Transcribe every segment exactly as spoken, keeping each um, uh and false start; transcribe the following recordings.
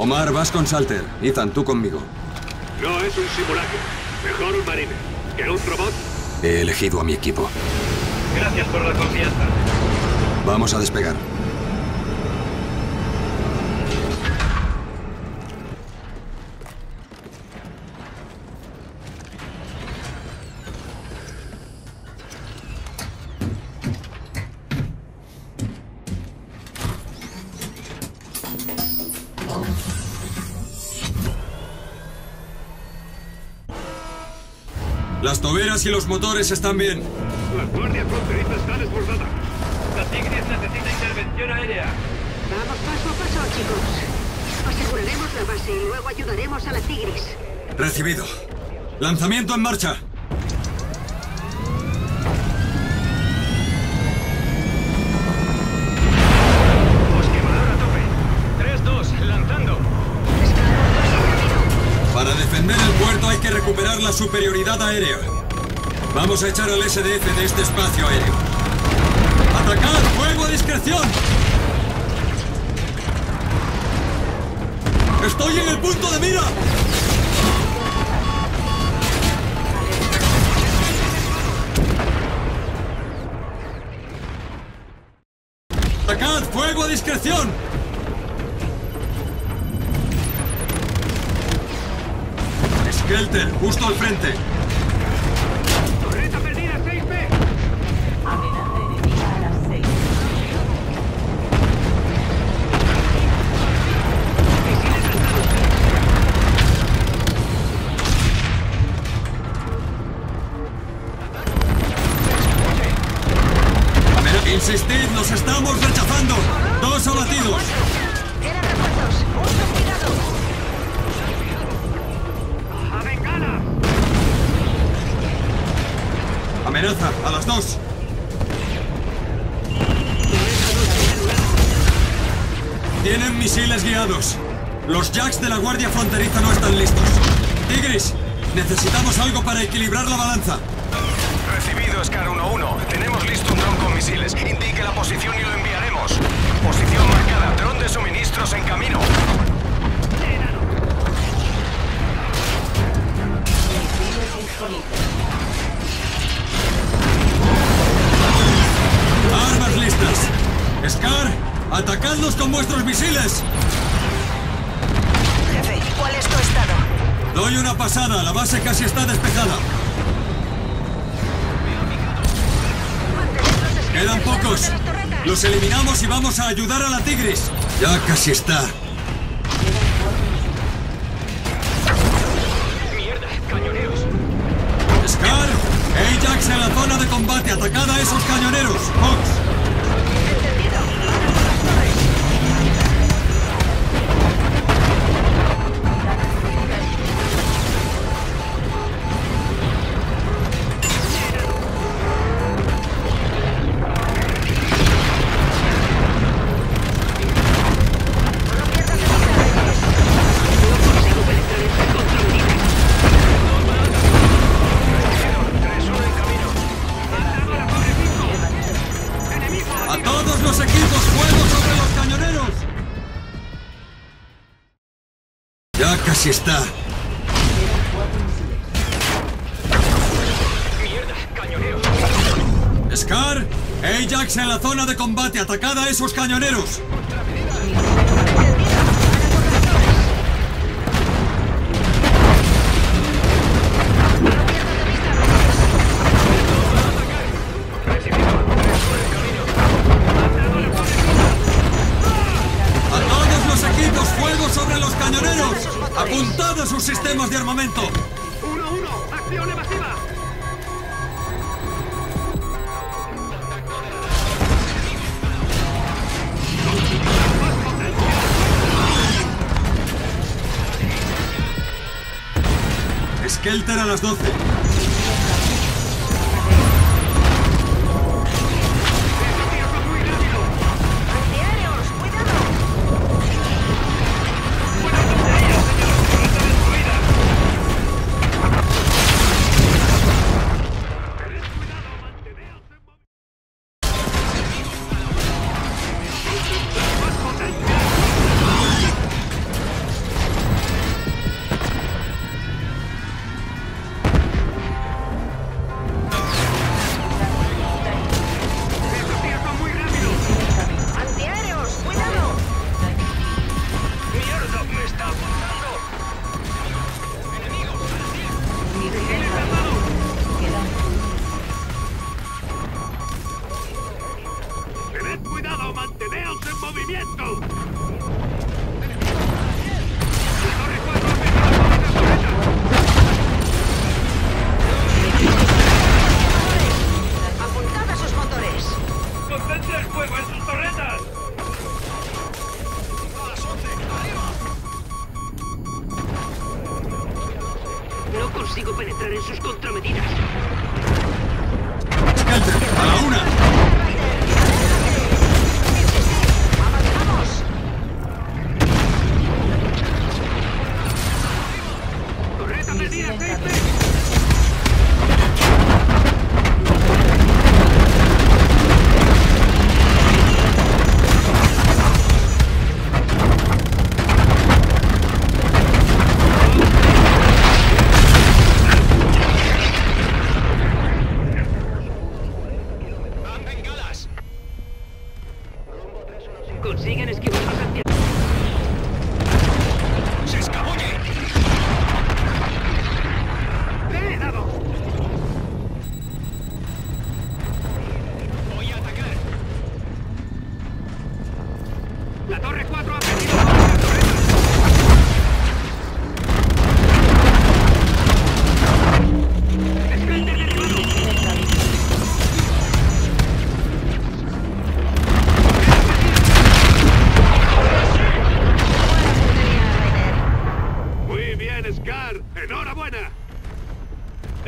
Omar, vas con Salter. Ethan, tú conmigo. No es un simulacro. Mejor un marine. ¿Que un robot? He elegido a mi equipo. Gracias por la confianza. Vamos a despegar. Las toberas y los motores están bien. La guardia fronteriza está desbordada. La Tigris necesita intervención aérea. Vamos paso a paso, chicos. Aseguraremos la base y luego ayudaremos a la Tigris. Recibido. Lanzamiento en marcha. Bosquemador a tope. tres dos, lanzando. Para defender el puerto hay que recuperar la superioridad aérea. Vamos a echar al S D F de este espacio aéreo. ¡Atacad! ¡Fuego a discreción! ¡Estoy en el punto de mira! ¡Atacad! ¡Fuego a discreción! Kelter, justo al frente. Torreta perdida, seis B. Amenaza enemiga a las seis. Misiles lanzados. Amenaza. Insistid, nos estamos rechazando. Dos abatidos. Amenaza, a las dos. Tienen misiles guiados. Los jacks de la guardia fronteriza no están listos. Tigris, necesitamos algo para equilibrar la balanza. Recibido, Scar uno uno. Tenemos listo un dron con misiles. Indique la posición y lo enviaremos. Posición marcada. Dron de suministros en camino. Armas listas. Scar, atacadnos con vuestros misiles. Jefe, ¿cuál es tu estado? Doy una pasada, la base casi está despejada. Quedan pocos. Los eliminamos y vamos a ayudar a la Tigris. Ya casi está. Scar, Ajax en la zona de combate, atacada a esos cañoneros. Fox. Casi está. Mierda, cañonero. Scar, Ajax en la zona de combate, atacada a esos cañoneros. ¡Apuntad a sus sistemas de armamento! ¡Uno, uno! ¡Acción evasiva! Skelter a las doce.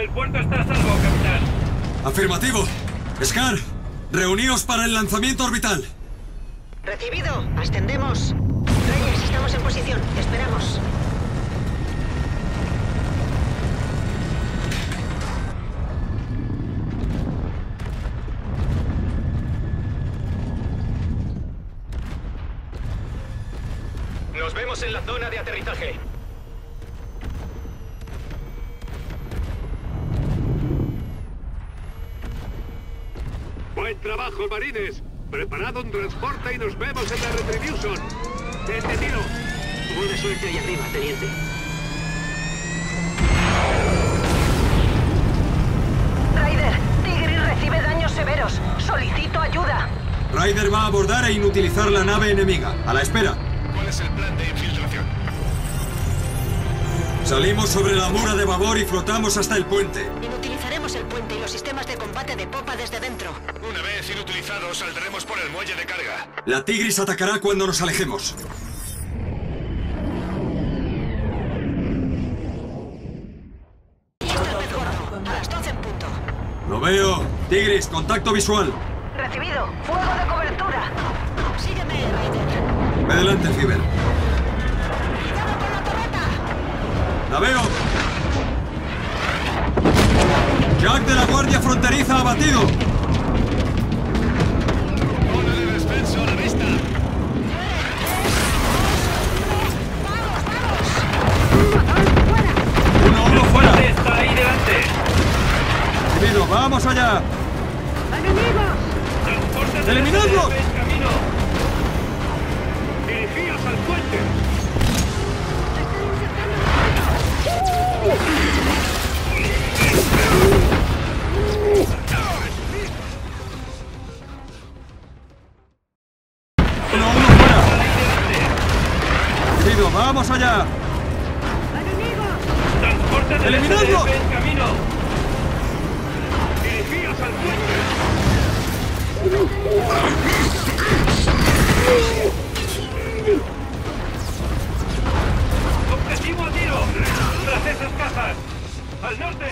El puerto está a salvo, capitán. Afirmativo. Scar, reuníos para el lanzamiento orbital. Recibido. Ascendemos. Reyes, estamos en posición. Te esperamos. Nos vemos en la zona de aterrizaje. Buen trabajo, marines. Preparad un transporte y nos vemos en la Retribution. Entendido. Buena suerte ahí arriba, teniente. Raider, Tigris recibe daños severos. Solicito ayuda. Raider va a abordar e inutilizar la nave enemiga. A la espera. ¿Cuál es el plan de infiltración? Salimos sobre la Mura de Babor y flotamos hasta el puente. Inutilizaremos el puente y los sistemas de combate de popa desde dentro. Una vez inutilizados, saldremos por el muelle de carga. La Tigris atacará cuando nos alejemos. Listo el pez gordo. A las doce en punto. Lo veo. Tigris, contacto visual. Recibido. Fuego de cobertura. Sígueme, Raider. Ve delante, Fieber. ¡Cuidado con la torreta! ¡La veo! ¡Jack de la Guardia Fronteriza abatido! ¡Vamos allá! ¡Enemigos! ¡Eliminadlos! ¡Dirigíos al puente! ¡Uno, uno fuera! ¡Eliminado! ¡Vamos allá! ¡Enemigos! ¡Eliminadlos! ¡Objetivo a tiro! ¡Francesas casas! ¡Al norte!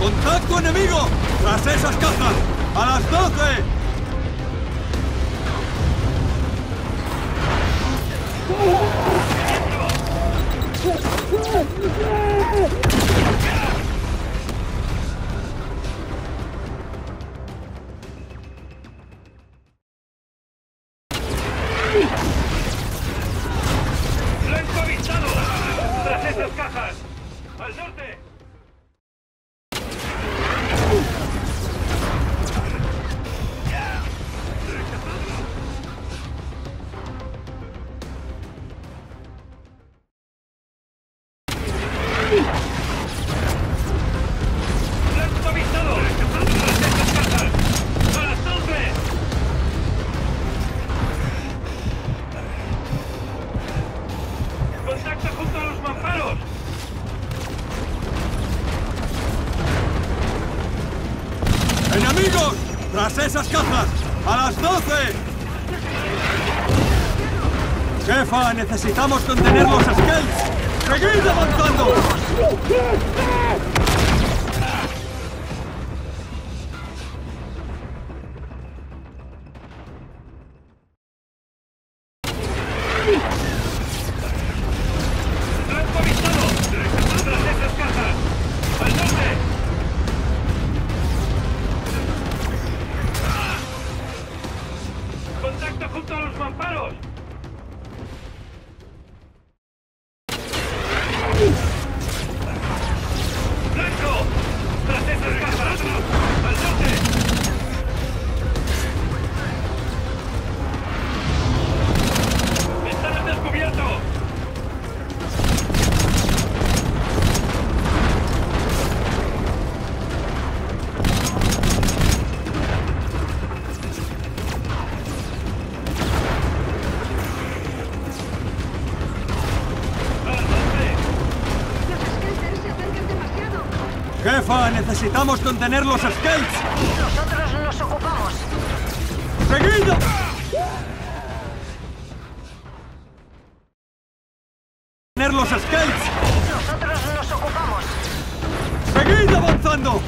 ¡Contacto enemigo! ¡Tras esas cazas! ¡A las doce! ¡Blanco avisado! ¡Tras esas cajas! ¡Al norte! ¡Enemigos! ¡Tras esas cazas! ¡A las doce! ¡Jefa! ¡Necesitamos contener los Skelts! ¡Seguid avanzando! ¡Contacto junto a los mamparos! Jefa, necesitamos contener los Skelts. Nosotros nos ocupamos. ¡Seguido! Contener los Skelts. Nosotros nos ocupamos. ¡Seguid avanzando!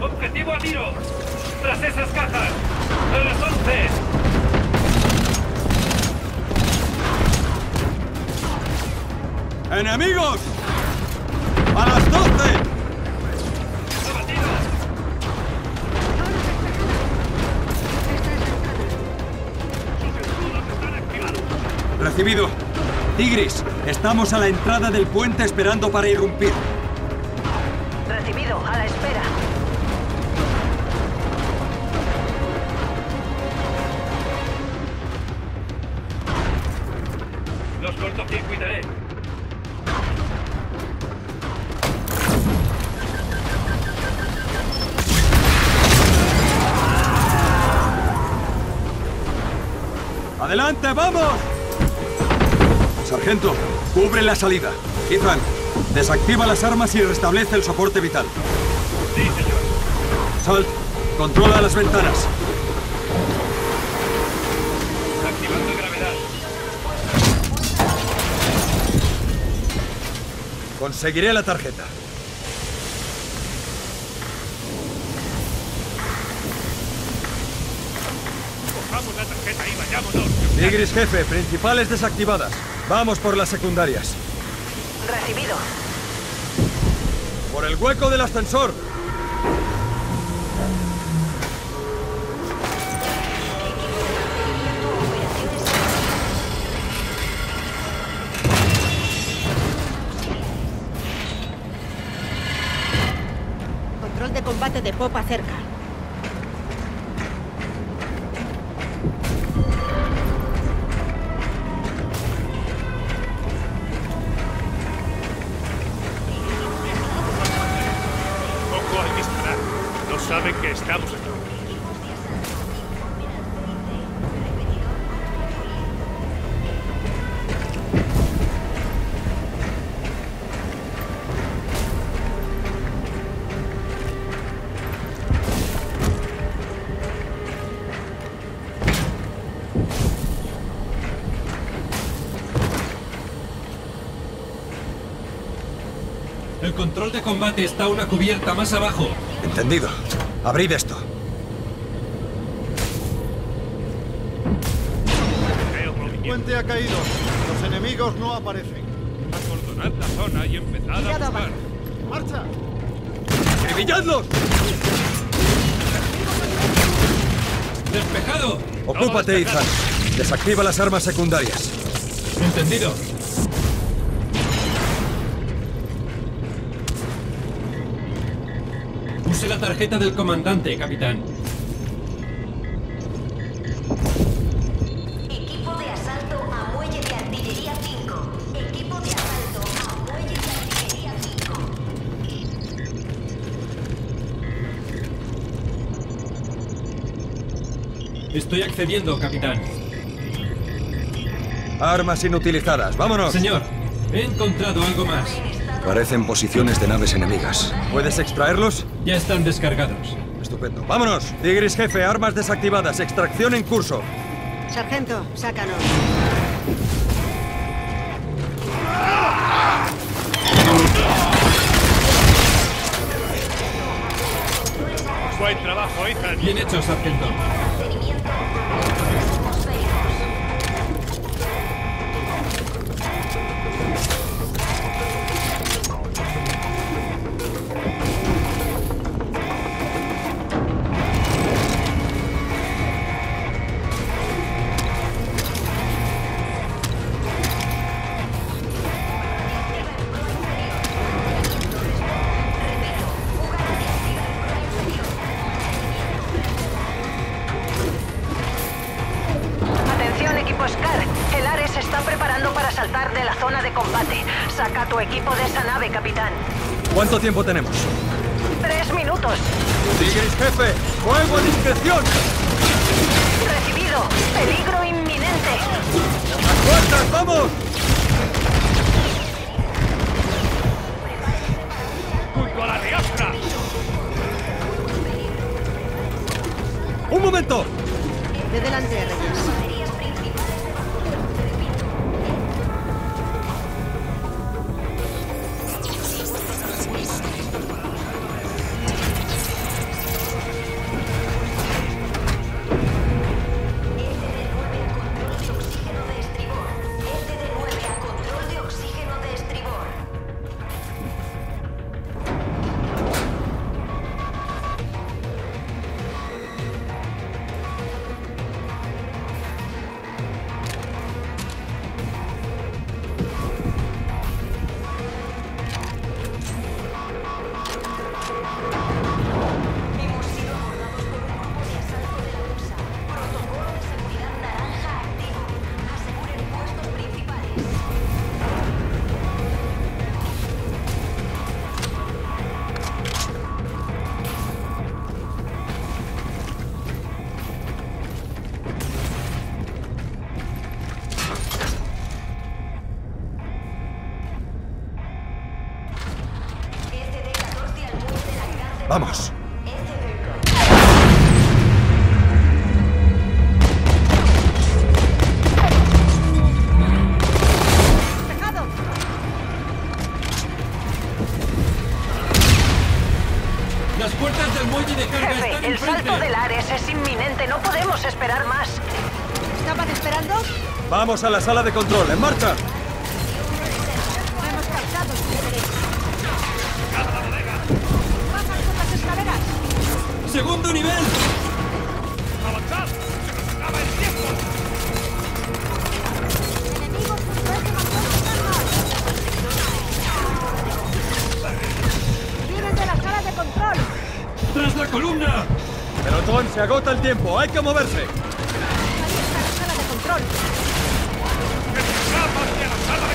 ¡Objetivo a tiro! ¡Tras esas cajas! ¡A las once! ¡Enemigos! ¡A las doce! ¡Abatidos! Recibido. Tigris, estamos a la entrada del puente esperando para irrumpir. Recibido, a la espera. Los cortocircuitaré. ¡Adelante, vamos! Sargento, cubre la salida. Itac, desactiva las armas y restablece el soporte vital. Sí, señor. Salt, controla las ventanas. Activando gravedad. Conseguiré la tarjeta. Cojamos la tarjeta y vayámonos. Tigris, jefe, principales desactivadas. Vamos por las secundarias. Recibido. Por el hueco del ascensor. Control de combate de popa cerca. Saben que estamos aquí. El control de combate está una cubierta más abajo. Entendido. Abrid esto. El puente ha caído. Los enemigos no aparecen. Acordonad la zona y empezad a buscar. ¡Marcha! ¡Acribilladlos! ¡Despejado! Ocúpate, Itac. Desactiva las armas secundarias. Entendido. Use la tarjeta del comandante, capitán. Equipo de asalto a muelle de artillería cinco. Equipo de asalto a muelle de artillería cinco. Estoy accediendo, capitán. Armas inutilizadas, vámonos. Señor, he encontrado algo más. Parecen posiciones de naves enemigas. ¿Puedes extraerlos? Ya están descargados. Estupendo. ¡Vámonos! Tigris, jefe, armas desactivadas. Extracción en curso. Sargento, sácanos. Buen trabajo, Ethan. Bien hecho, sargento. Scar, el Ares se está preparando para saltar de la zona de combate. Saca a tu equipo de esa nave, capitán. ¿Cuánto tiempo tenemos? Tres minutos. muertos. Tigris, jefe. ¡Fuego a discreción! Recibido. Peligro inminente. ¡Las puertas, vamos! ¡Junto a la riastra! ¡Un momento! De delante, Reyes. ¡Vamos! ¡Las puertas del muelle de carga Jefe, están el enfrente! Salto del Ares es inminente. No podemos esperar más. ¿Estaban esperando? ¡Vamos a la sala de control! ¡En marcha! ¡Segundo nivel! ¡Avanzad! ¡Se acaba el tiempo! ¡Enemigos con tres de más! ¡Vienen de la sala de control! ¡Tras la columna! ¡Pelotón, se agota el tiempo! ¡Hay que moverse! ¡Ahí está la sala de control! ¡Que se escapa hacia la sala de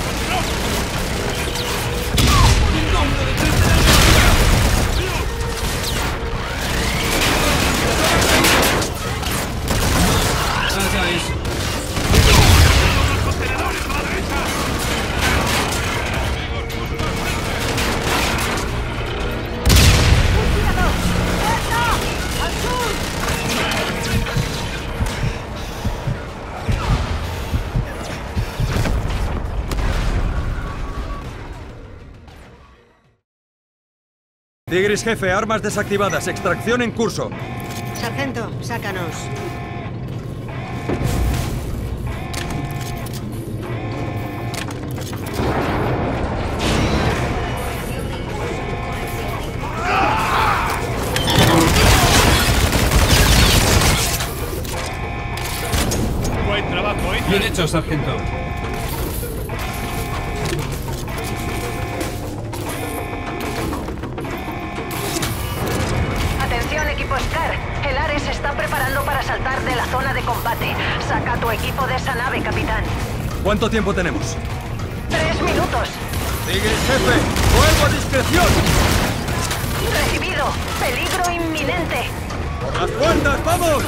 control! ¡El nombre de tres de la... ¡Carga eso! ¡Los contenedores a la derecha! ¡Un tirador! ¡Puerta! ¡Al sur! Tigris, jefe, armas desactivadas. Extracción en curso. Sargento, sácanos. Buen trabajo, ¿eh? Bien hecho, sargento. Atención, equipo Scar. El Ares se está preparando para saltar de la zona de combate. Saca a tu equipo de esa nave, capitán. ¿Cuánto tiempo tenemos? Tres minutos. Sigue, jefe. ¡Fuego a discreción! Recibido. Peligro inminente. ¡Las puertas, vamos!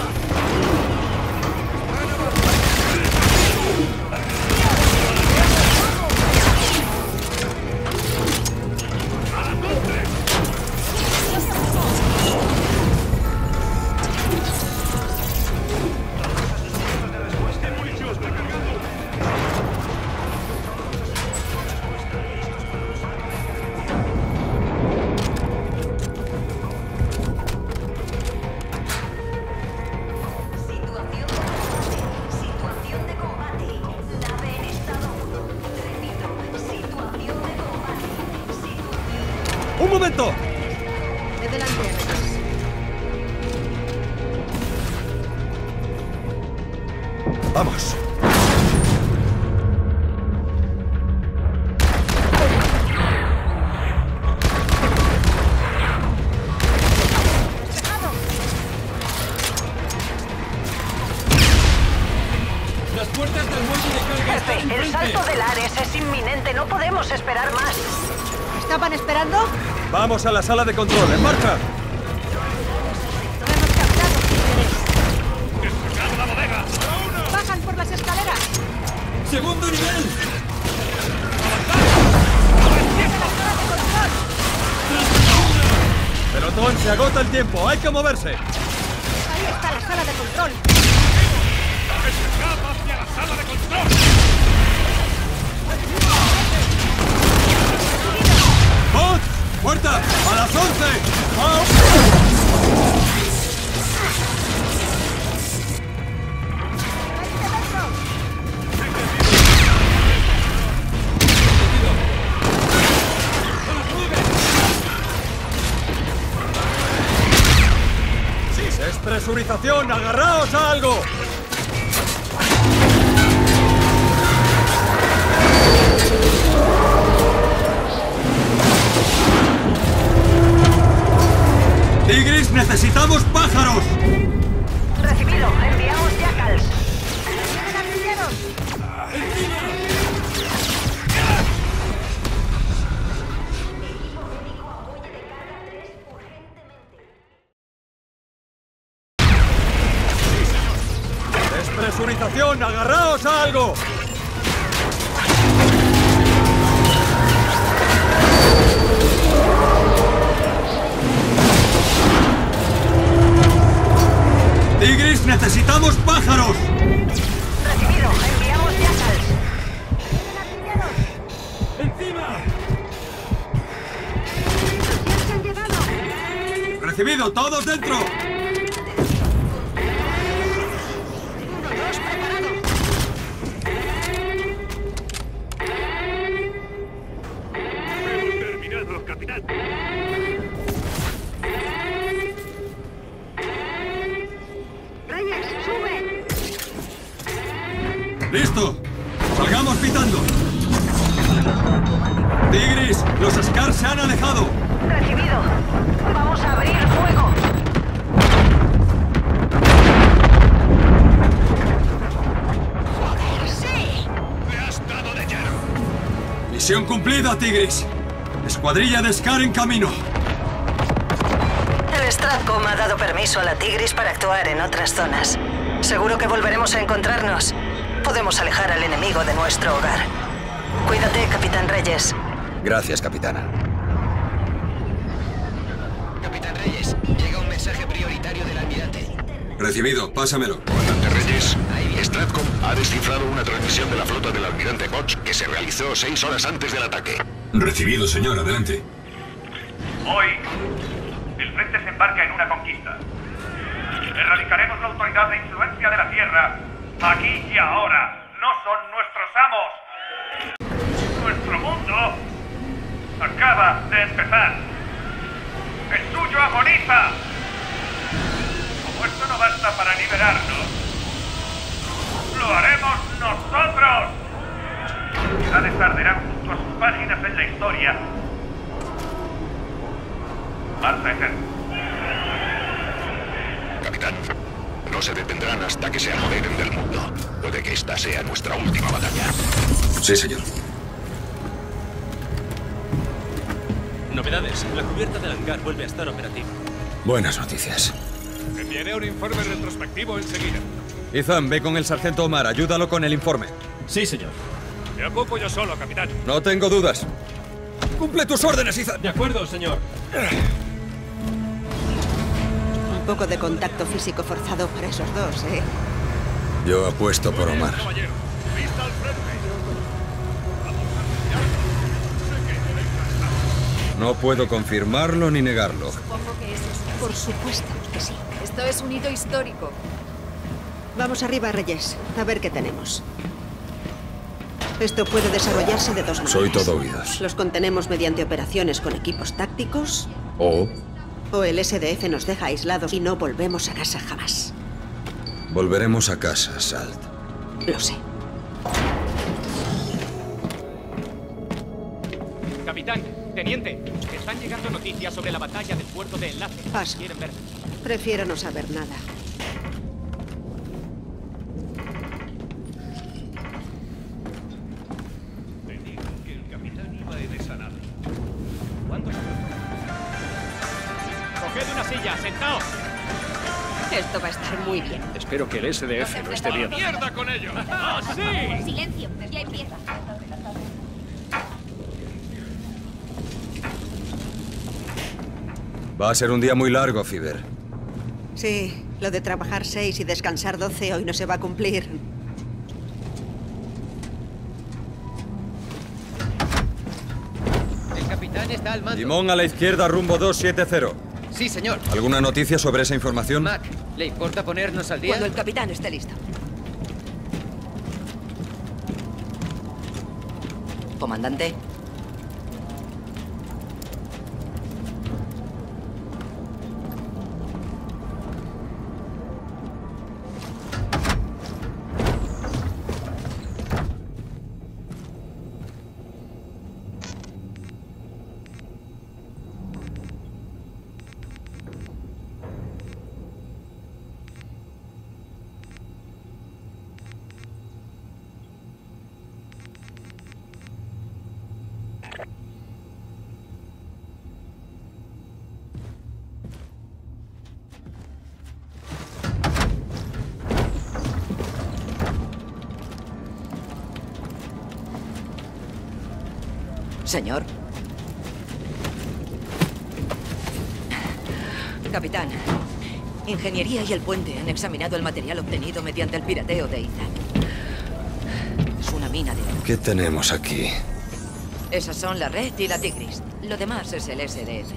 ¿Estaban esperando? Vamos a la sala de control, en marcha. por las escaleras. ¡Segundo nivel! Pelotón, se agota el tiempo, hay que moverse. Ahí está la sala de control. ¡Hacia la sala de control! ¡Bot! ¡Puerta! ¡A las once! ¡Vamos! ¡Presurización! ¡Agarraos a algo! ¡Tigris, necesitamos pájaros! Recibido. Enviamos jackals. ¡Vienen artilleros! ¡Agarraos a algo! ¡Tigris, necesitamos pájaros! Recibido, enviamos jackals. ¡Encima! ¡Han llegado! ¡Recibido, todos dentro! ¡Listo! ¡Salgamos pitando! ¡Tigris! ¡Los Scar se han alejado! ¡Recibido! ¡Vamos a abrir fuego! ¡Joder, sí! ¡Me has dado de hierro! ¡Misión cumplida, Tigris! ¡Escuadrilla de Scar en camino! El Stratcom ha dado permiso a la Tigris para actuar en otras zonas. Seguro que volveremos a encontrarnos. Podemos alejar al enemigo de nuestro hogar. Cuídate, Capitán Reyes. Gracias, Capitana. Capitán Reyes, llega un mensaje prioritario del almirante. Recibido, pásamelo. Comandante Reyes, Stratcom ha descifrado una transmisión de la flota del almirante Koch que se realizó seis horas antes del ataque. Recibido, señor. Adelante. Hoy, el frente se embarca en una conquista. Erradicaremos la autoridad de influencia de la Tierra. Aquí y ahora no son nuestros amos. Nuestro mundo acaba de empezar. El suyo agoniza. Como esto no basta para liberarnos, lo haremos nosotros. Las ciudades arderán junto a sus páginas en la historia. Marcha eterna. Capitán. No se detendrán hasta que se apoderen del mundo. Puede que esta sea nuestra última batalla. Sí, señor. Novedades. La cubierta del hangar vuelve a estar operativa. Buenas noticias. Enviaré un informe retrospectivo enseguida. Ethan, ve con el sargento Omar. Ayúdalo con el informe. Sí, señor. Me ocupo yo solo, capitán. No tengo dudas. Cumple tus órdenes, Ethan. De acuerdo, señor. Un poco de contacto físico forzado para esos dos, ¿eh? Yo apuesto por Omar. No puedo confirmarlo ni negarlo. Supongo que es eso. Por supuesto que sí. Esto es un hito histórico. Vamos arriba, Reyes. A ver qué tenemos. Esto puede desarrollarse de dos maneras. Soy todo oídos. Los contenemos mediante operaciones con equipos tácticos. O... O el S D F nos deja aislados y no volvemos a casa jamás. Volveremos a casa, Salt. Lo sé. Capitán, teniente, están llegando noticias sobre la batalla del puerto de enlace. Paso. ¿Quieren ver? Prefiero no saber nada. Sentaos. Esto va a estar muy bien. Espero que el S D F no, no esté bien. ¡Mierda con ellos! ¡Así! Silencio, ya empieza. Va a ser un día muy largo, Fieber. Sí, lo de trabajar seis y descansar doce hoy no se va a cumplir. El capitán está al mando. Limón a la izquierda, rumbo dos siete cero. Sí, señor. ¿Alguna noticia sobre esa información? Mac, ¿le importa ponernos al día? Cuando el capitán esté listo. Comandante. Señor. Capitán, Ingeniería y el puente han examinado el material obtenido mediante el pirateo de Itac. Es una mina de... ¿Qué tenemos aquí? Esas son la Red y la Tigris. Lo demás es el S D F.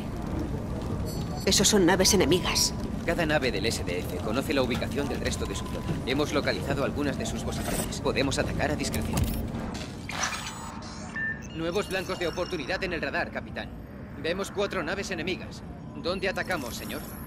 Esos son naves enemigas. Cada nave del S D F conoce la ubicación del resto de su flota. Hemos localizado algunas de sus bocinadas. Podemos atacar a discreción. Nuevos blancos de oportunidad en el radar, capitán. Vemos cuatro naves enemigas. ¿Dónde atacamos, señor?